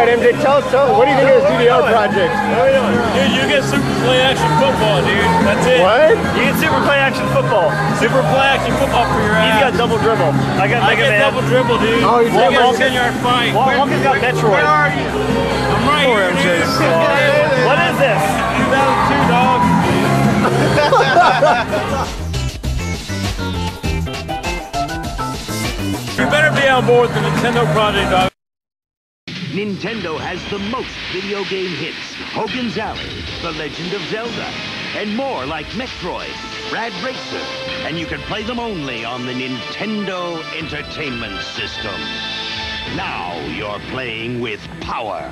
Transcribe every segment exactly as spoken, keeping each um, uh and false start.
right, M J, tell us, tell us, what do you think of this D D R project? Dude, you get Super Play Action Football, dude. That's it. What? You get Super Play Action Football. Super Play Action Football for your ass. He's got Double Dribble. I got, I got Double Dribble, dude. Oh, he's got ten yard fight. Walker's got Metroid. Where are you? I'm right here, dude. What is this? two thousand two, dog. You better be on board with the Nintendo project, dog. Nintendo has the most video game hits. Hogan's Alley, The Legend of Zelda, and more like Metroid, Rad Racer, and you can play them only on the Nintendo Entertainment System. Now you're playing with power.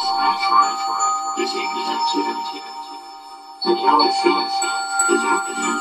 Metroid is in the activity. The galaxy is at the end.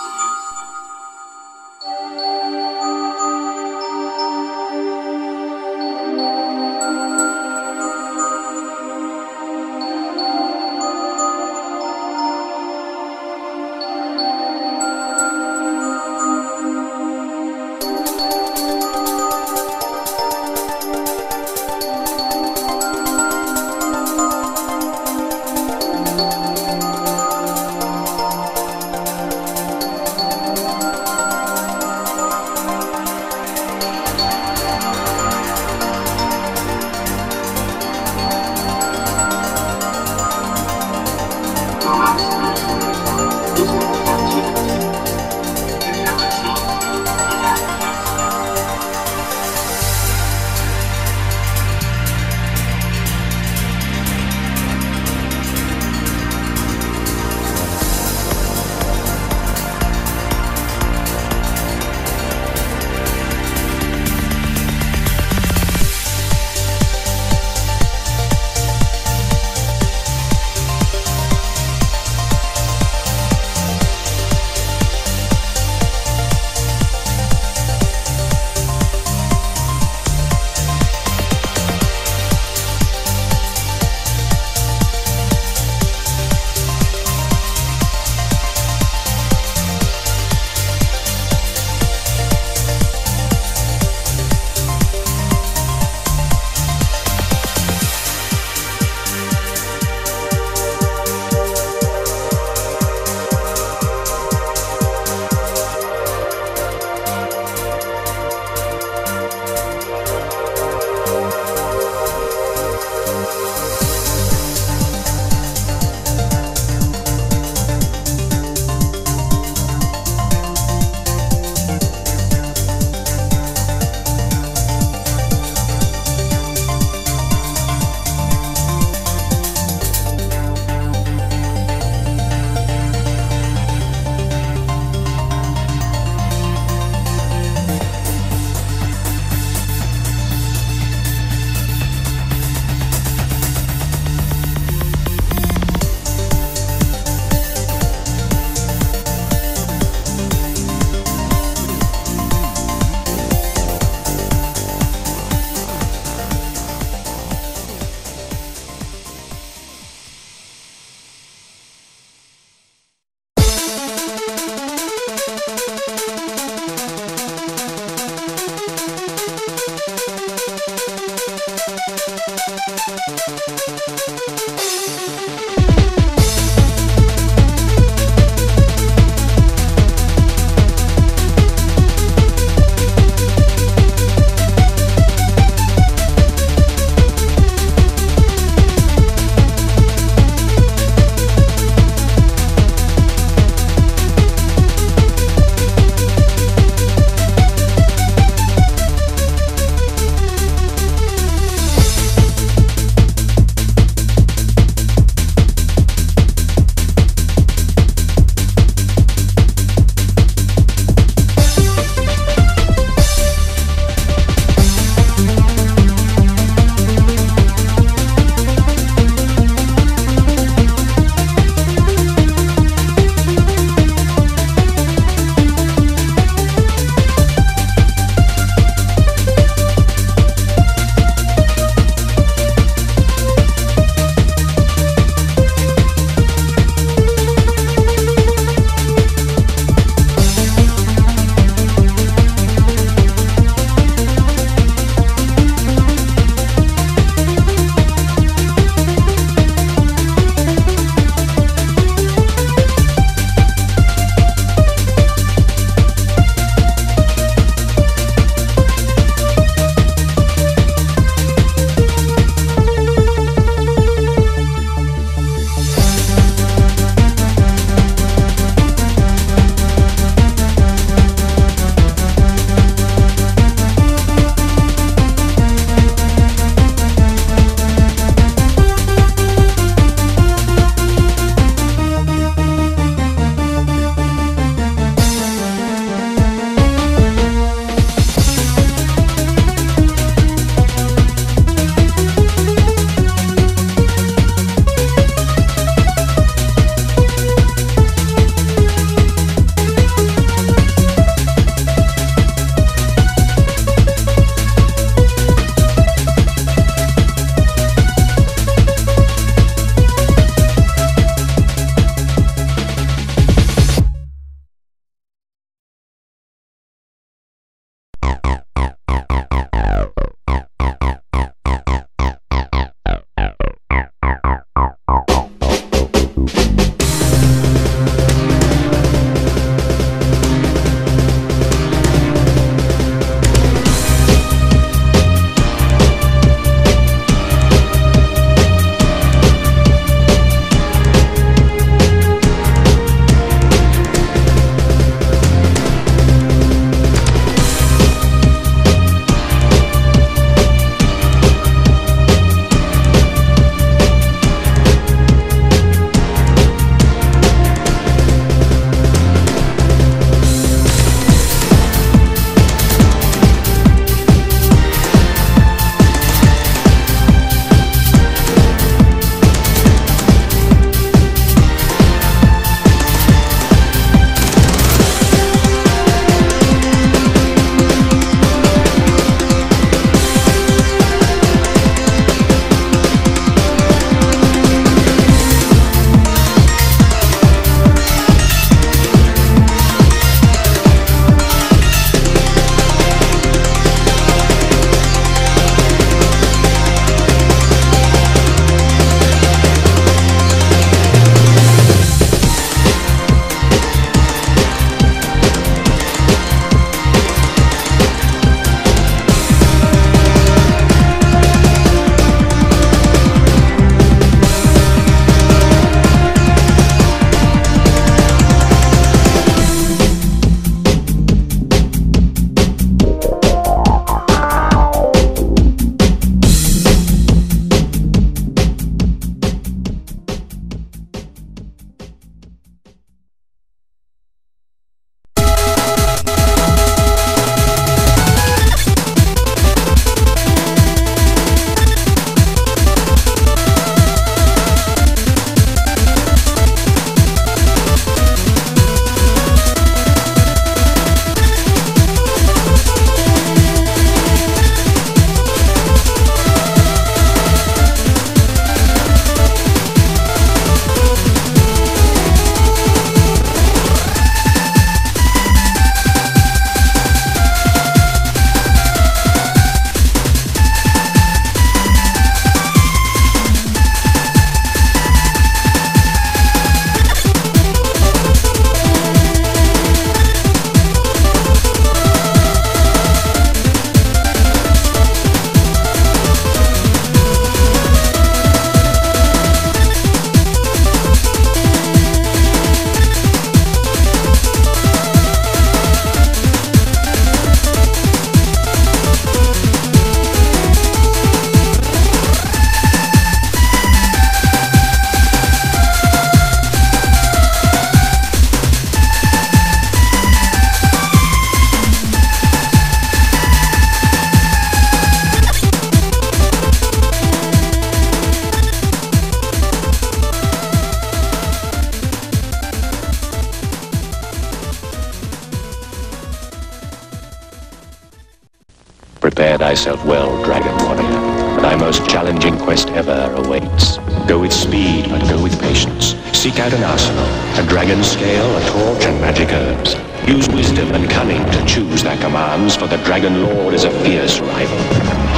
Prepare thyself well, Dragon Warrior. Thy most challenging quest ever awaits. Go with speed, but go with patience. Seek out an arsenal, a dragon scale, a torch, and magic herbs. Use wisdom and cunning to choose thy commands, for the Dragon Lord is a fierce rival.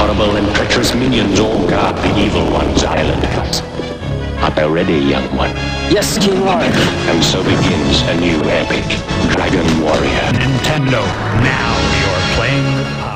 Horrible and treacherous minions all guard the evil one's island. Art thou ready, young one? Yes, King Lord. And so begins a new epic, Dragon Warrior. Nintendo, now you're playing with power.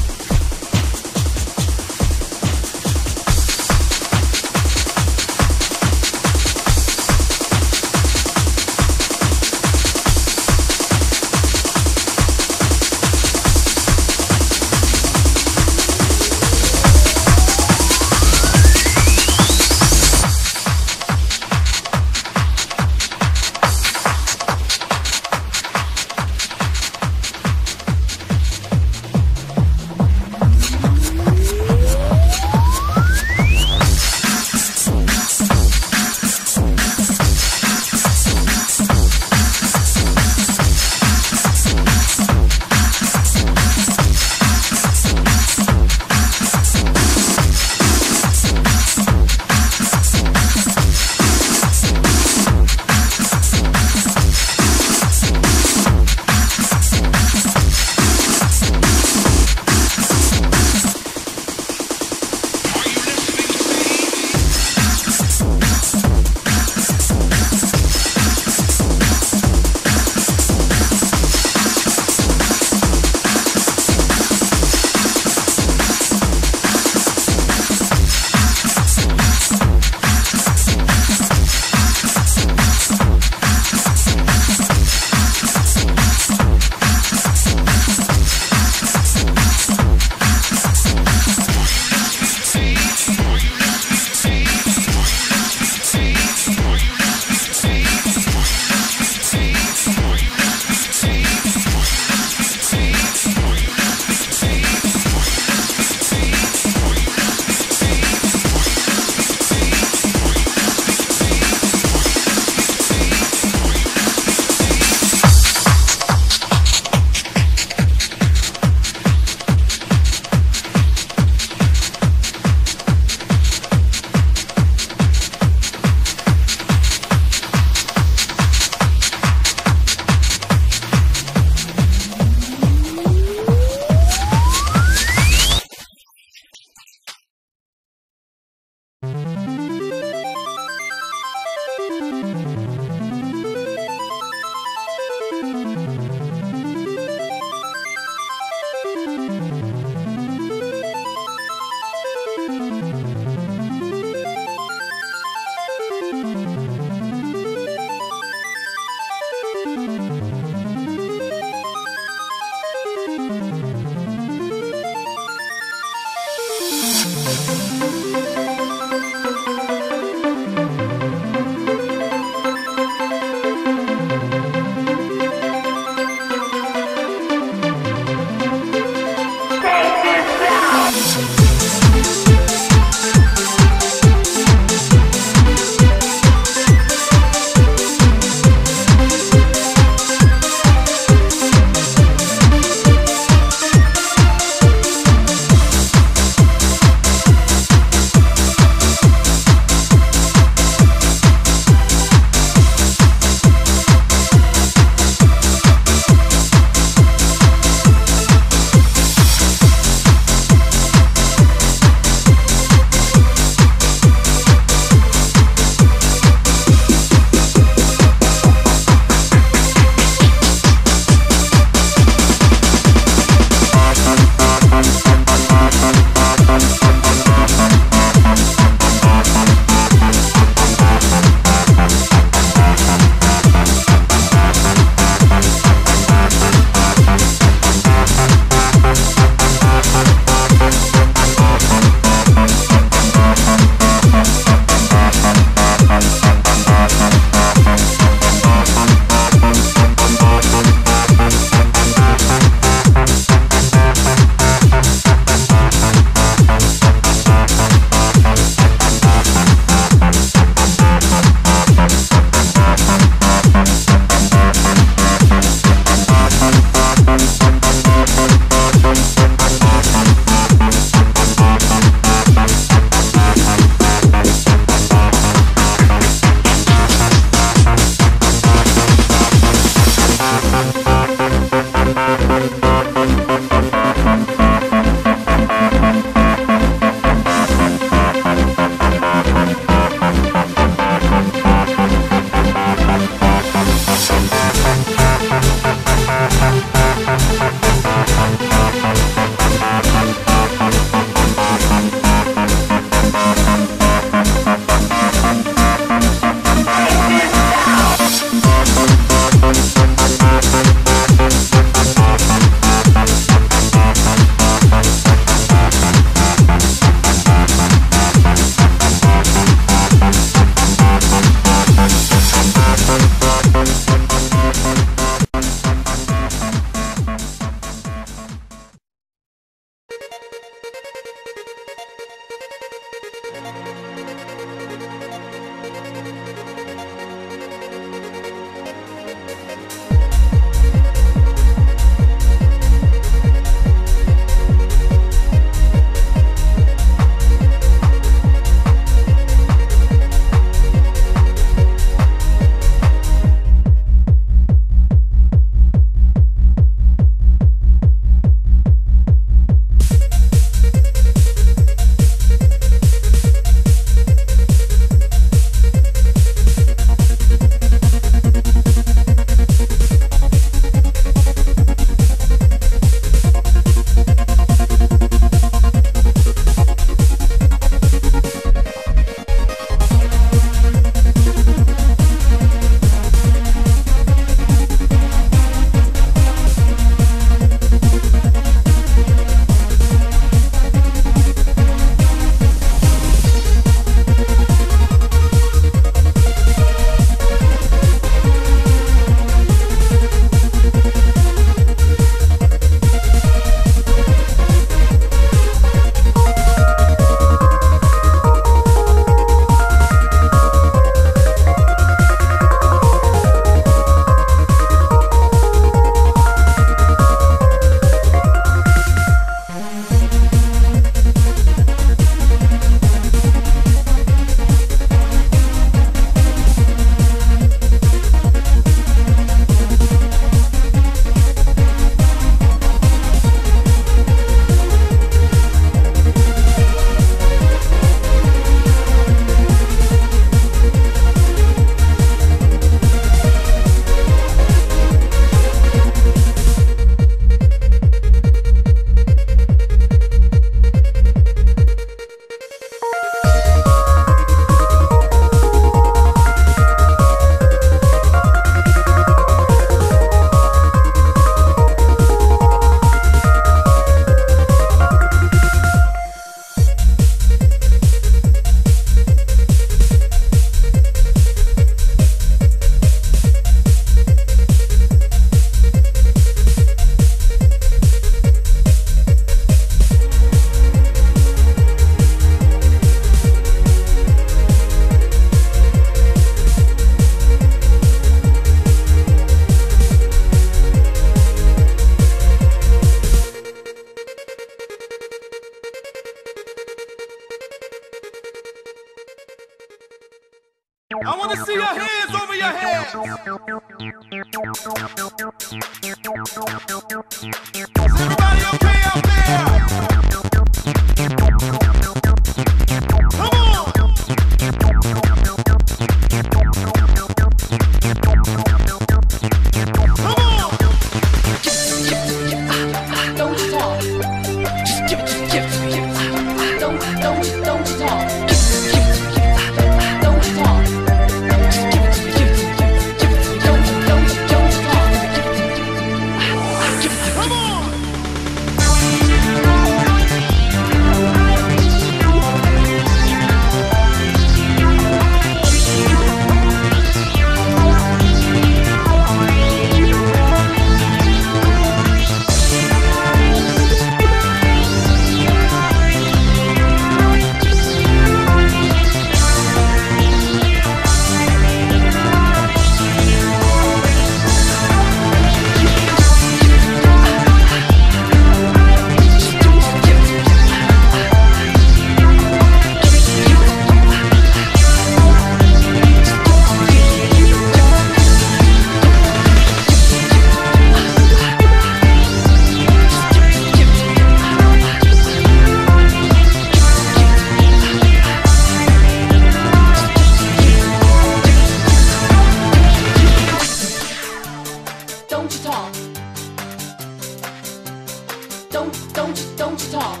Don't, don't, don't you talk.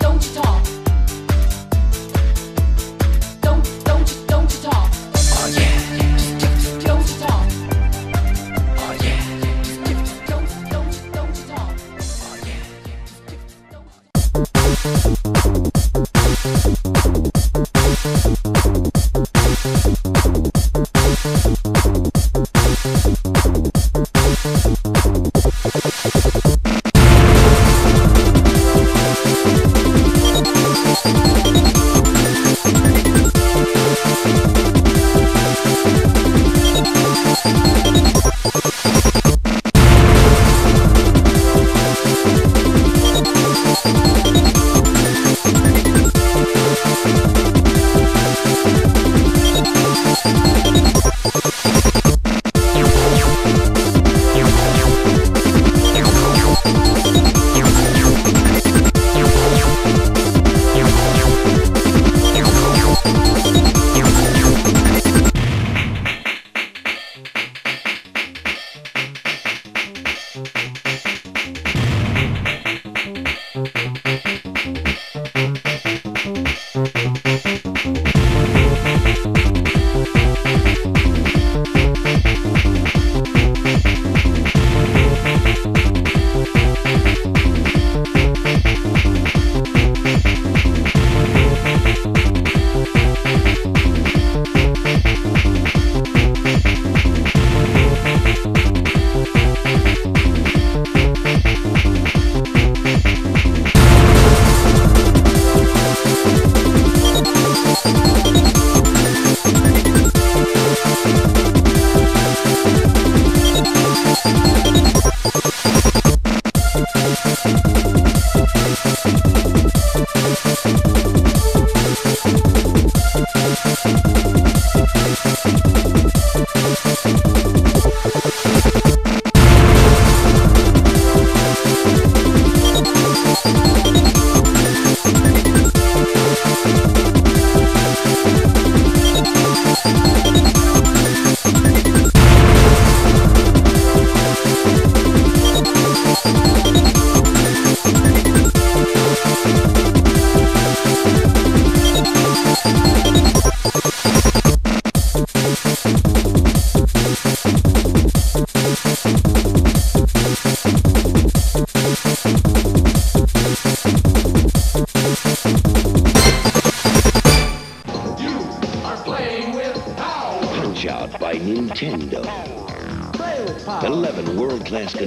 Don't you talk. Don't, don't, don't you talk. Oh yeah. Don't you talk. Oh yeah. Don't, don't, don't you talk. Oh yeah. Don't.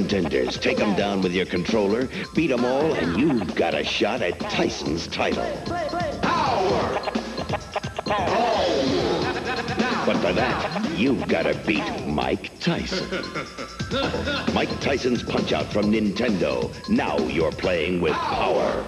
Contenders. Take them down with your controller, beat them all, and you've got a shot at Tyson's title. Power! But for that, you've got to beat Mike Tyson. Mike Tyson's Punch-Out from Nintendo. Now you're playing with power.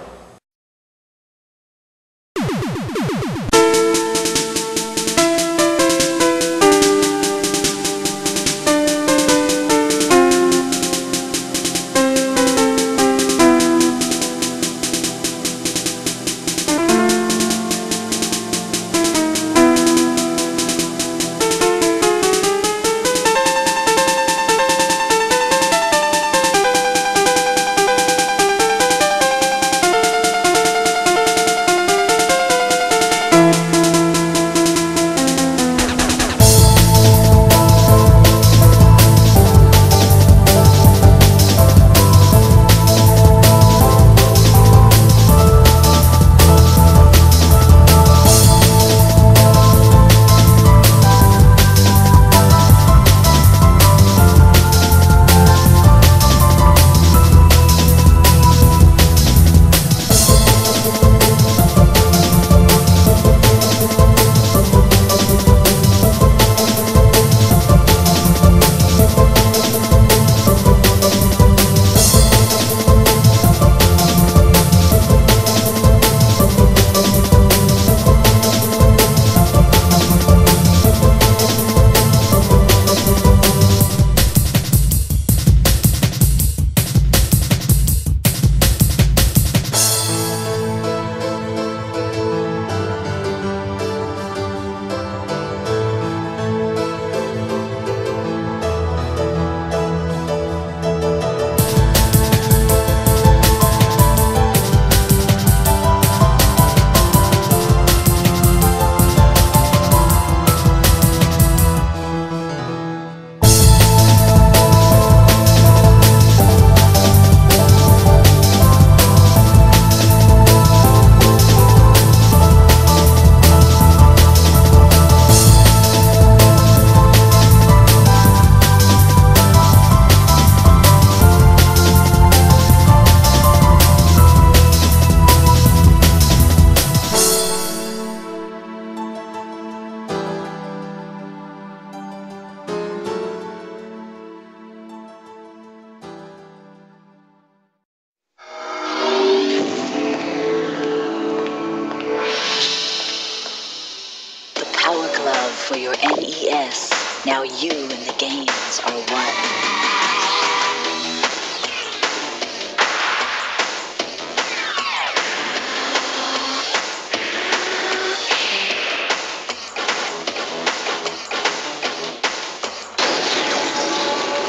Now you and the games are one.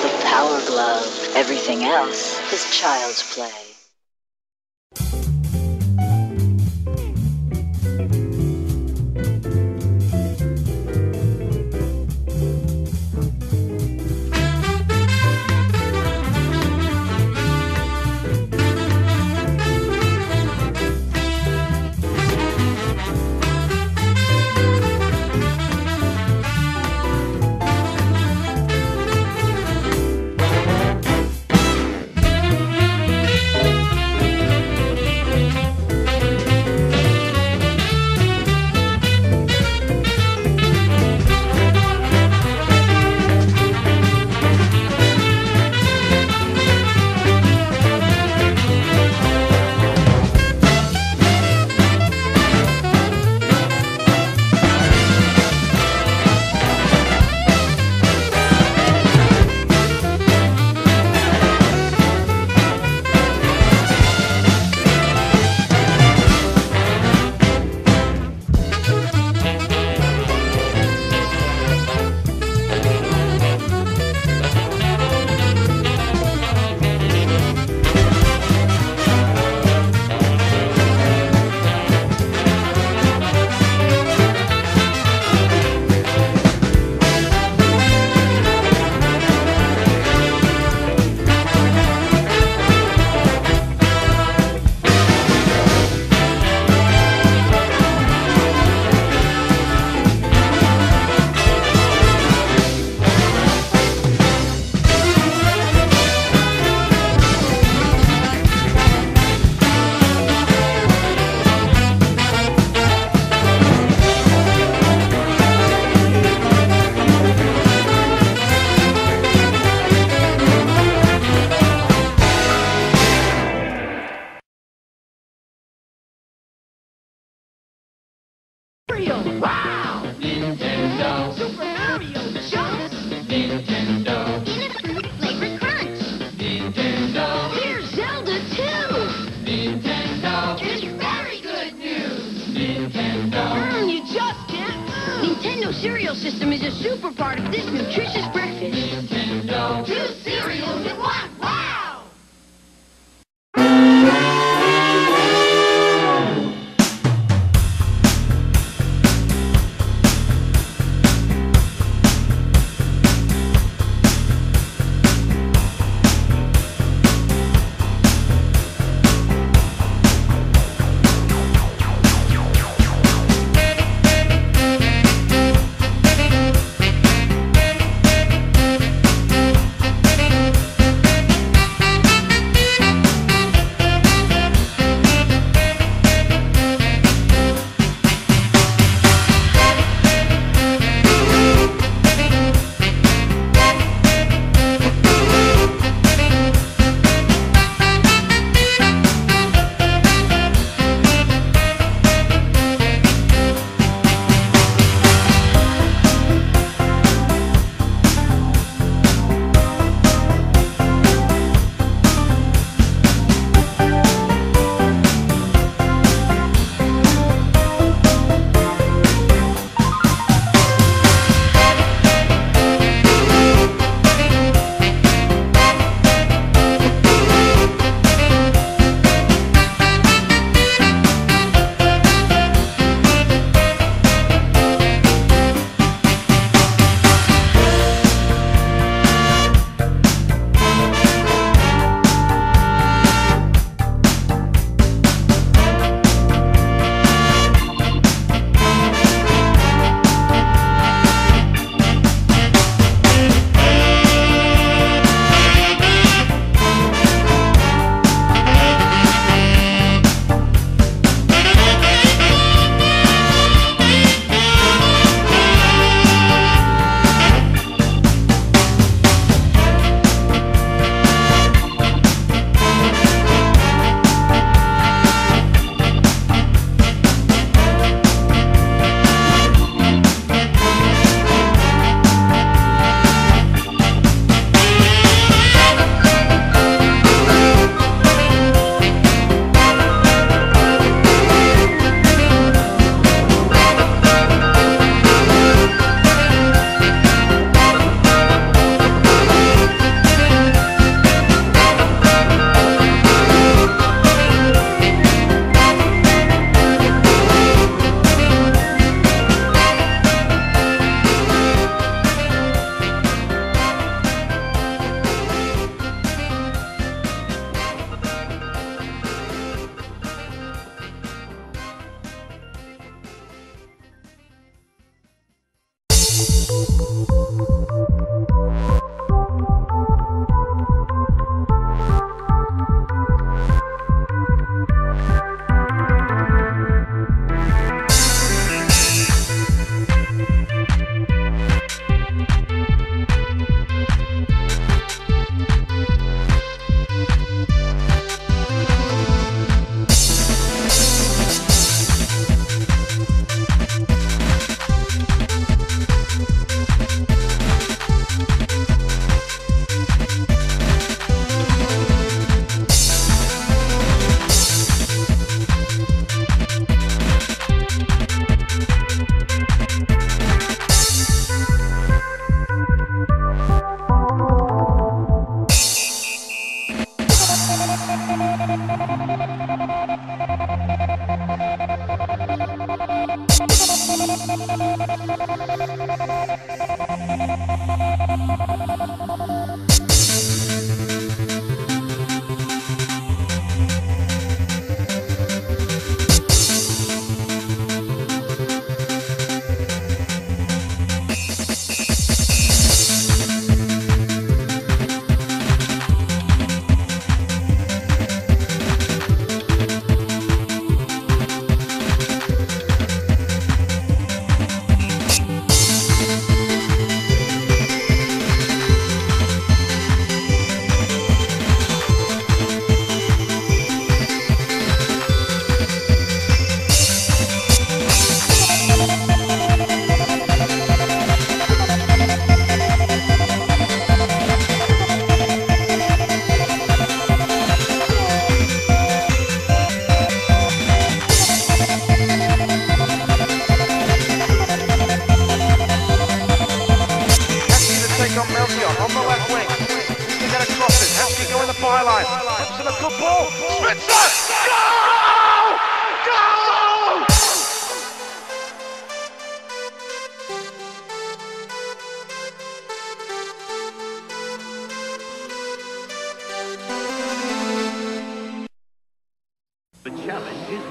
The Power Glove. Everything else is child's play. Wow! Nintendo Super Mario Jump! Nintendo Peanut Fruit Flavored Crunch! Nintendo Here's Zelda two! Nintendo It's very good news! Nintendo mm, you just can't move! Nintendo Cereal System is a super part of this nutritious breakfast! Nintendo Two cereals in one! Wow!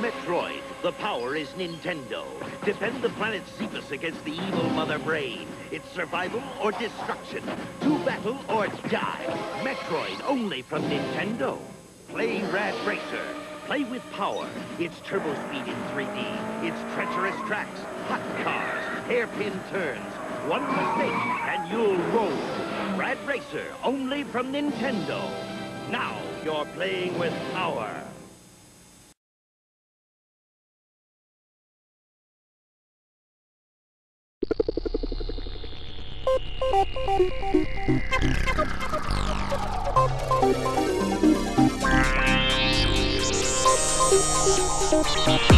Metroid, the power is Nintendo. Defend the planet Zebus against the evil mother brain. It's survival or destruction. To battle or die. Metroid only from Nintendo. Play Rad Racer. Play with power. It's turbo speed in three D. It's treacherous tracks, hot cars, hairpin turns. One mistake and you'll roll. Rad Racer only from Nintendo. Now you're playing with power. We'll be right back.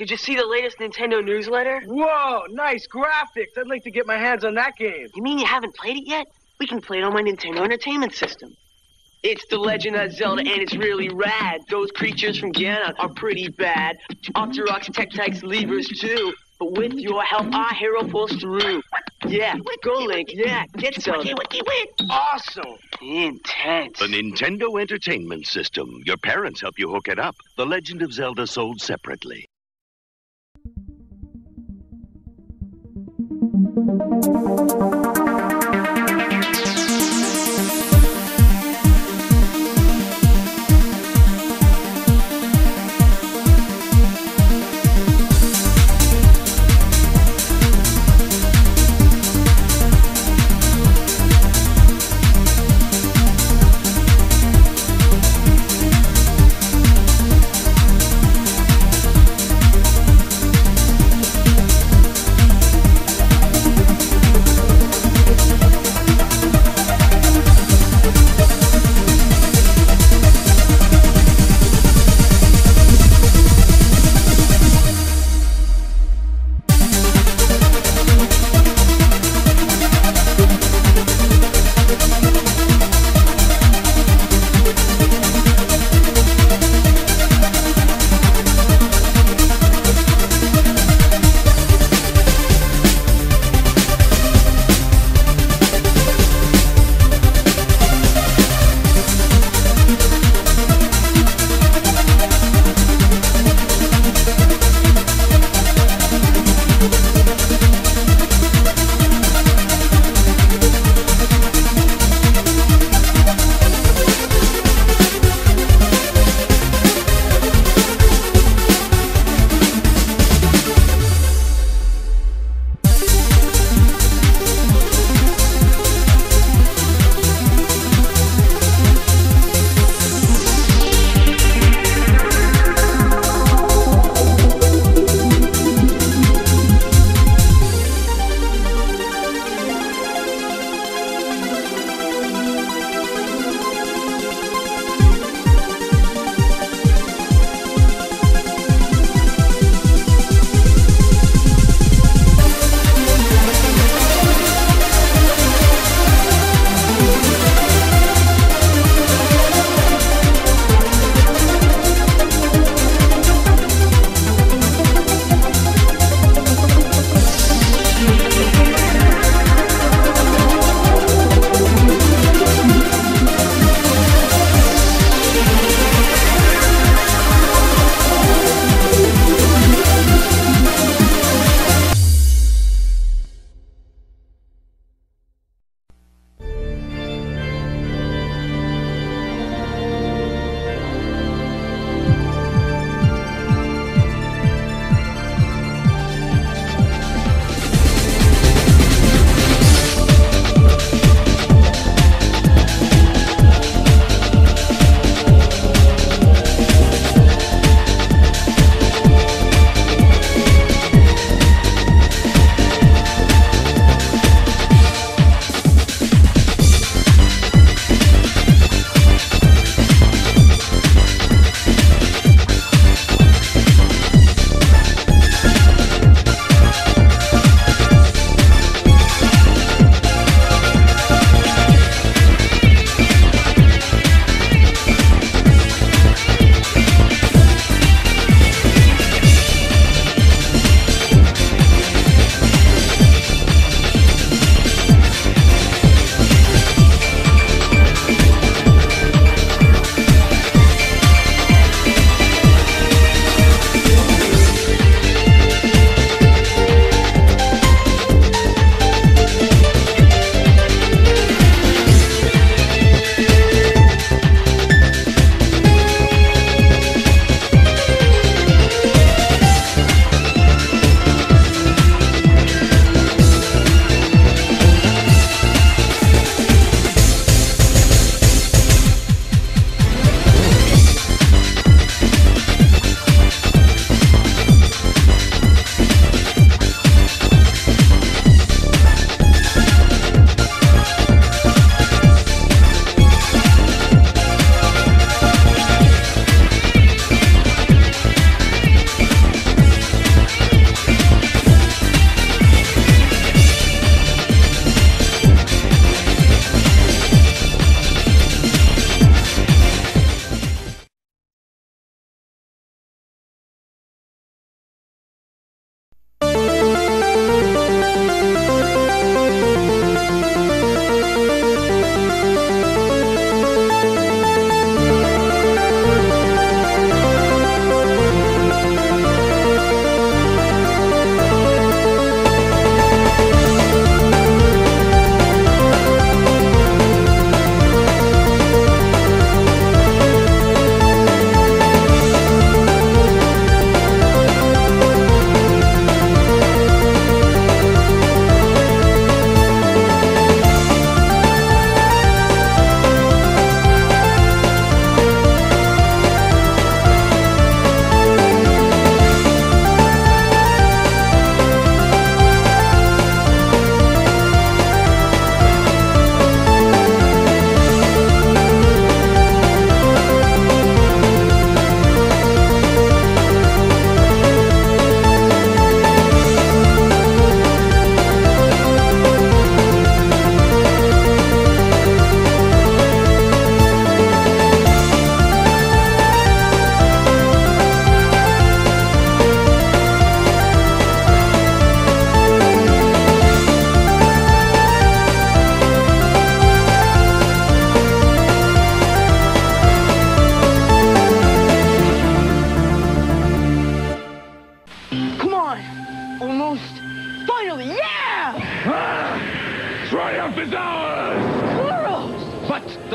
Did you see the latest Nintendo newsletter? Whoa, nice graphics. I'd like to get my hands on that game. You mean you haven't played it yet? We can play it on my Nintendo Entertainment System. It's The Legend of Zelda, and it's really rad. Those creatures from Gannon are pretty bad. Octorok's Tektite's levers, too. But with your help, our hero pulls through. Yeah, go, Link. Yeah, get Zelda. Awesome. Intense. The Nintendo Entertainment System. Your parents help you hook it up. The Legend of Zelda sold separately.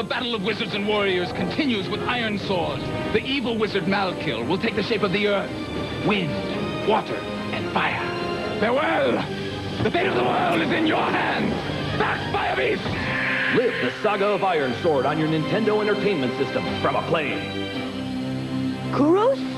battle of wizards and warriors continues with Iron Sword. The evil wizard Malkil will take the shape of the earth, wind, water, and fire. Farewell! The fate of the world is in your hands! Back, Fire Beast! Live the saga of Iron Sword on your Nintendo Entertainment System from a play. Kuros?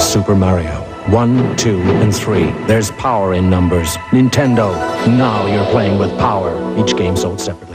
Super Mario. One, two, and three. There's power in numbers. Nintendo. Now you're playing with power. Each game sold separately.